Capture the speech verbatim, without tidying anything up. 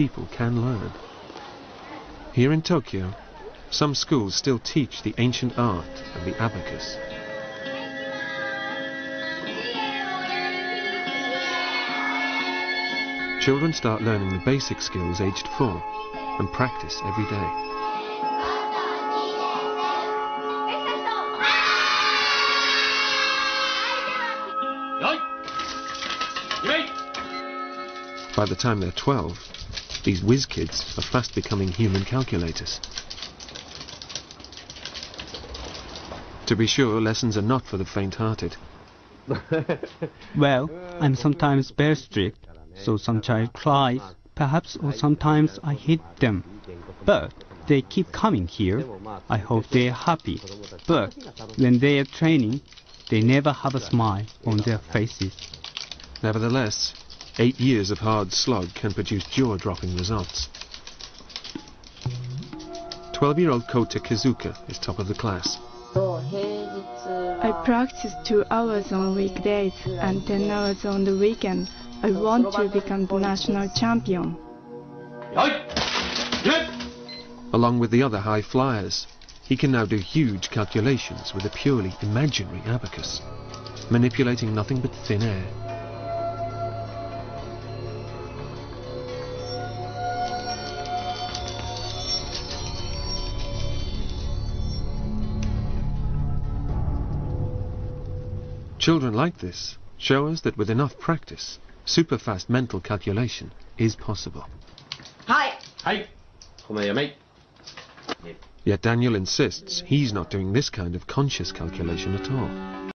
people can learn. Here in Tokyo, some schools still teach the ancient art of the abacus. Children start learning the basic skills aged four and practice every day. By the time they're twelve, these whiz kids are fast becoming human calculators. To be sure, lessons are not for the faint-hearted. Well, I'm sometimes very strict, so some child cries, perhaps, or sometimes I hit them. But they keep coming here. I hope they're happy. But when they are training, they never have a smile on their faces. Nevertheless, eight years of hard slog can produce jaw-dropping results. Twelve-year-old Kota Kazuka is top of the class. I practice two hours on weekdays and ten hours on the weekend. I want to become the national champion. Along with the other high flyers, he can now do huge calculations with a purely imaginary abacus, manipulating nothing but thin air. Children like this show us that with enough practice, super-fast mental calculation is possible. Hi. Hi. Yet Daniel insists he's not doing this kind of conscious calculation at all.